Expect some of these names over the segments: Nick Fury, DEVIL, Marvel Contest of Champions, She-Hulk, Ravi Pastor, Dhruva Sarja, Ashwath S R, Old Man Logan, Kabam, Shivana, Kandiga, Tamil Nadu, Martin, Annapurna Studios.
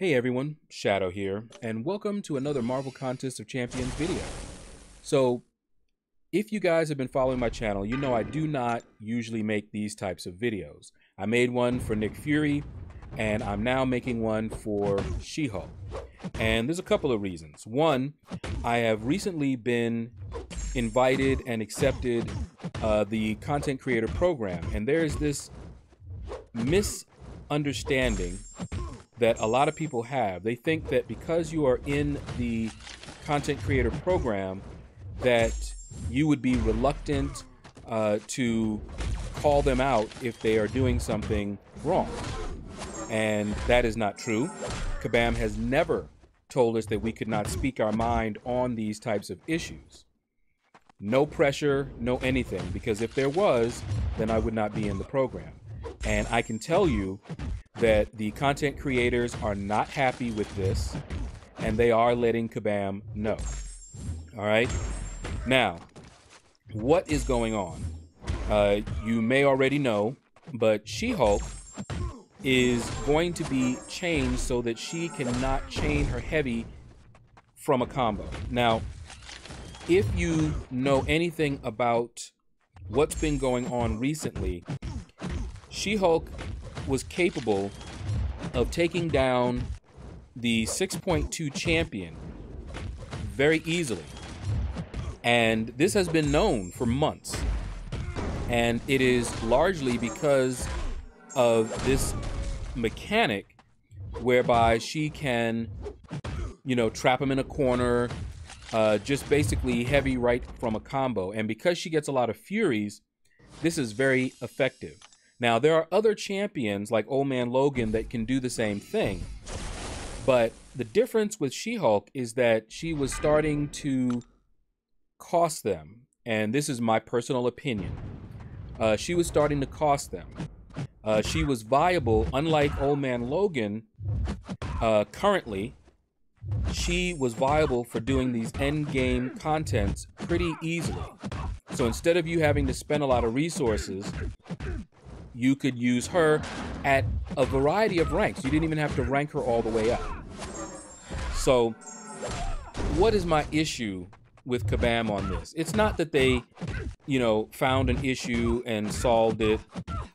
Hey everyone, Shadow here, and welcome to another Marvel Contest of Champions video. So, if you guys have been following my channel, you know I do not usually make these types of videos. I made one for Nick Fury, and I'm now making one for She-Hulk. And there's a couple of reasons. One, I have recently been invited and accepted the Content Creator Program, and there's this misunderstanding that a lot of people have. They think that because you are in the Content Creator Program that you would be reluctant to call them out if they are doing something wrong. And that is not true. Kabam has never told us that we could not speak our mind on these types of issues. No pressure, no anything, because if there was, then I would not be in the program. And I can tell you that the content creators are not happy with this, and they are letting Kabam know. All right. Now, what is going on? You may already know, but She-Hulk is going to be chained so that she cannot chain her heavy from a combo. Now, if you know anything about what's been going on recently, She-Hulk was capable of taking down the 6.2 champion very easily, and this has been known for months, and it is largely because of this mechanic whereby she can, you know, trap him in a corner, just basically heavy right from a combo. And because she gets a lot of furies, this is very effective. Now, there are other champions like Old Man Logan that can do the same thing, but the difference with She-Hulk is that she was starting to cost them, and this is my personal opinion. She was starting to cost them. She was viable, unlike Old Man Logan. Currently, she was viable for doing these endgame contents pretty easily. So instead of you having to spend a lot of resources, you could use her at a variety of ranks. You didn't even have to rank her all the way up. So what is my issue with Kabam on this? It's not that they, you know, found an issue and solved it.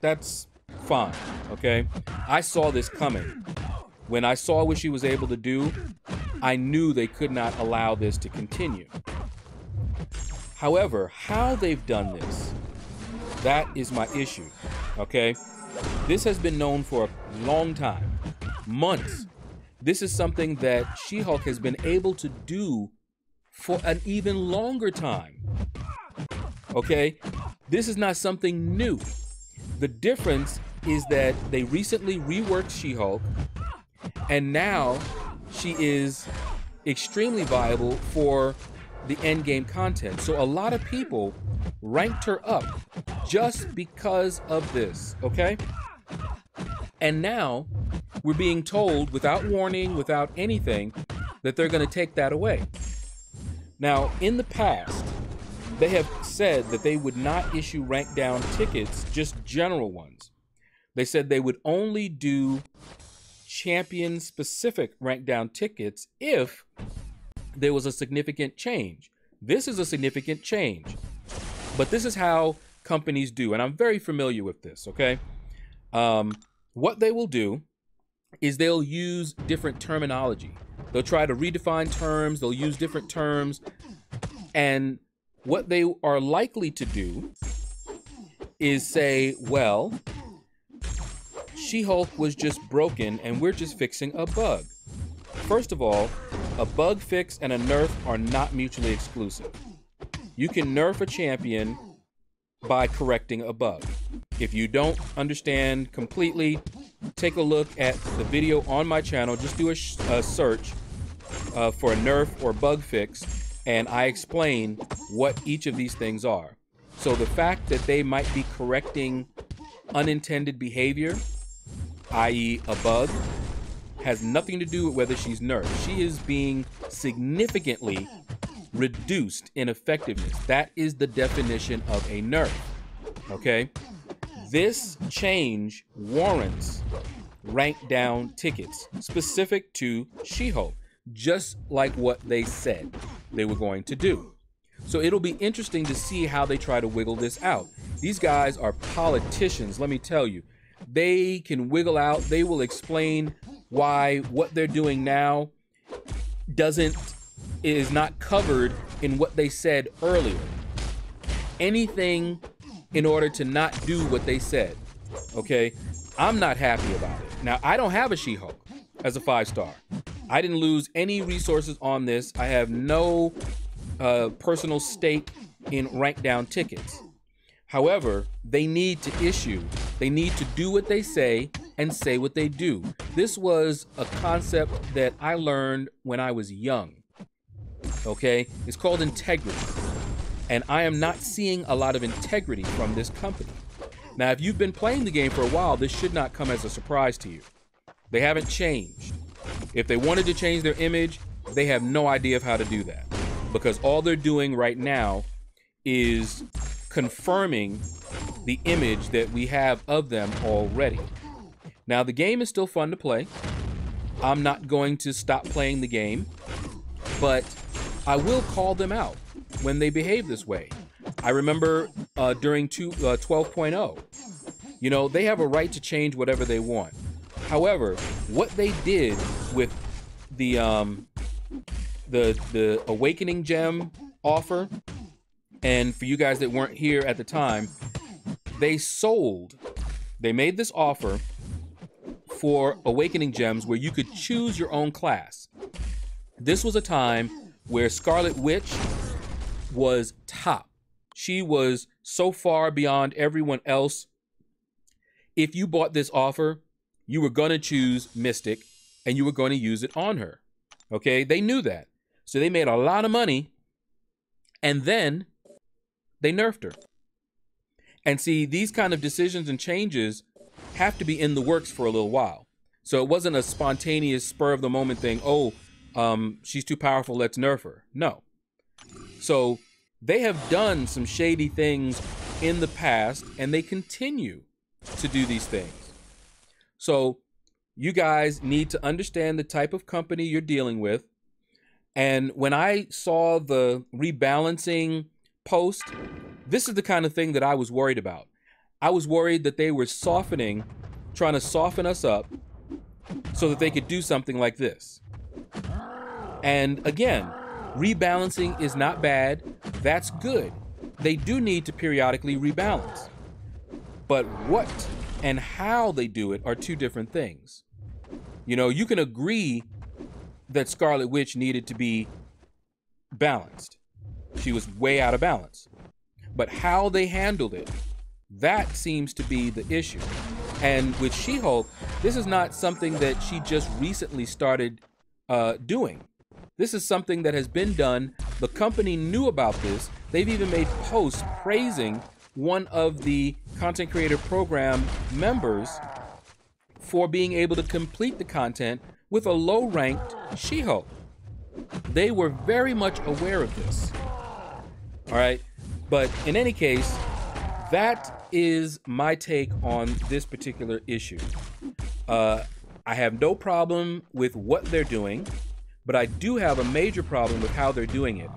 That's fine, okay? I saw this coming. When I saw what she was able to do, I knew they could not allow this to continue. However, how they've done this, that is my issue. Okay, this has been known for a long time, months. This is something that She-Hulk has been able to do for an even longer time. Okay, this is not something new. The difference is that they recently reworked She-Hulk, and now she is extremely viable for the endgame content. So a lot of people ranked her up just because of this, okay? And now we're being told without warning, without anything, that they're going to take that away. Now, in the past, they have said that they would not issue rank down tickets, just general ones. They said they would only do champion specific rank down tickets if there was a significant change. This is a significant change, but this is how companies do, and I'm very familiar with this, okay? What they will do is they'll use different terminology. They'll try to redefine terms, they'll use different terms, and what they are likely to do is say, well, She-Hulk was just broken and we're just fixing a bug. First of all, a bug fix and a nerf are not mutually exclusive. You can nerf a champion by correcting a bug. If you don't understand completely, take a look at the video on my channel. Just do a search for a nerf or bug fix, and I explain what each of these things are. So the fact that they might be correcting unintended behavior, i.e. a bug, has nothing to do with whether she's nerfed. She is being significantly reduced in effectiveness. That is the definition of a nerf, okay? This change warrants ranked down tickets specific to She-Hulk, just like what they said they were going to do. So it'll be interesting to see how they try to wiggle this out. These guys are politicians, let me tell you. They can wiggle out, they will explain why what they're doing now is not covered in what they said earlier. Anything in order to not do what they said, okay? I'm not happy about it. Now, I don't have a She-Hulk as a 5-star. I didn't lose any resources on this. I have no personal stake in rank down tickets. However, they need to do what they say and say what they do. This was a concept that I learned when I was young, okay? It's called integrity. And I am not seeing a lot of integrity from this company. Now, if you've been playing the game for a while, this should not come as a surprise to you. They haven't changed. If they wanted to change their image, they have no idea of how to do that, because all they're doing right now is confirming the image that we have of them already. Now, the game is still fun to play. I'm not going to stop playing the game, but I will call them out when they behave this way. I remember during 12.0, you know, they have a right to change whatever they want. However, what they did with the Awakening Gem offer, and for you guys that weren't here at the time, they made this offer for Awakening Gems where you could choose your own class. This was a time where Scarlet Witch was top. She was so far beyond everyone else. If you bought this offer, you were gonna choose Mystic and you were gonna use it on her, okay? They knew that. So they made a lot of money and then they nerfed her. And see, these kind of decisions and changes have to be in the works for a little while. So it wasn't a spontaneous spur of the moment thing, oh, she's too powerful, let's nerf her. No. So they have done some shady things in the past and they continue to do these things. So you guys need to understand the type of company you're dealing with. And when I saw the rebalancing post, this is the kind of thing that I was worried about. I was worried that they were trying to soften us up so that they could do something like this. And again, rebalancing is not bad. That's good. They do need to periodically rebalance. But what and how they do it are two different things. You know, you can agree that Scarlet Witch needed to be balanced. She was way out of balance. But how they handled it, that seems to be the issue. And with She-Hulk, this is not something that she just recently started doing. This is something that has been done. The company knew about this. They've even made posts praising one of the content creator program members for being able to complete the content with a low-ranked She-Hulk. They were very much aware of this, all right? But in any case, that is my take on this particular issue. I have no problem with what they're doing, but I do have a major problem with how they're doing it.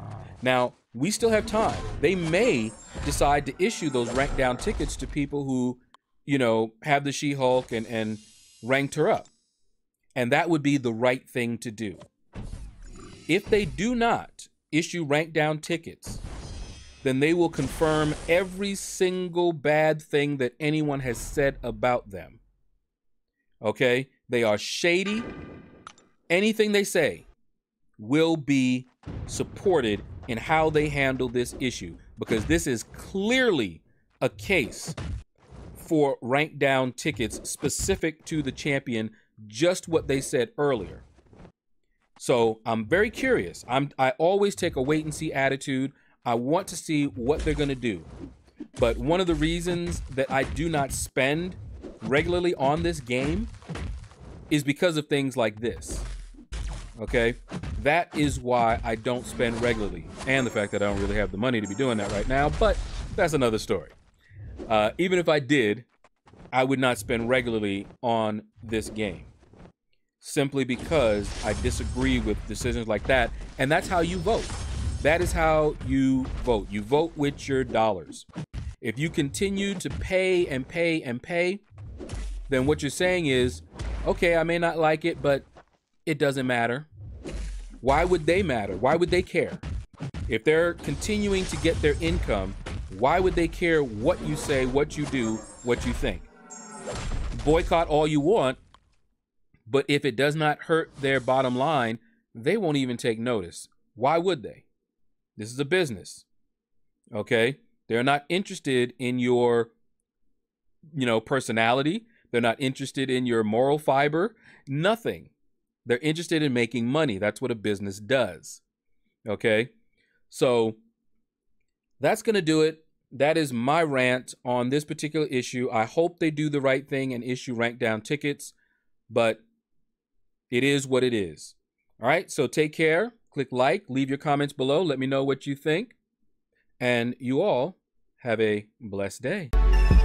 Now, we still have time. They may decide to issue those rank down tickets to people who, you know, have the She-Hulk and ranked her up. And that would be the right thing to do. If they do not issue rank down tickets, then they will confirm every single bad thing that anyone has said about them, okay? They are shady. Anything they say will be supported in how they handle this issue, because this is clearly a case for rank down tickets specific to the champion, just what they said earlier. So I'm very curious. I always take a wait and see attitude. I want to see what they're gonna do. But one of the reasons that I do not spend regularly on this game is because of things like this. Okay, that is why I don't spend regularly, and the fact that I don't really have the money to be doing that right now, but that's another story. Even if I did, I would not spend regularly on this game simply because I disagree with decisions like that. And that's how you vote. That is how you vote. You vote with your dollars. If you continue to pay and pay and pay, then what you're saying is, okay, I may not like it, but it doesn't matter. Why would they matter? Why would they care? If they're continuing to get their income, why would they care what you say, what you do, what you think? Boycott all you want, but if it does not hurt their bottom line, they won't even take notice. Why would they? This is a business, okay? They're not interested in your, personality. They're not interested in your moral fiber, nothing. They're interested in making money. That's what a business does, okay? So that's gonna do it. That is my rant on this particular issue. I hope they do the right thing and issue rank down tickets, but it is what it is. All right, so take care. Click like, leave your comments below. Let me know what you think. And you all have a blessed day.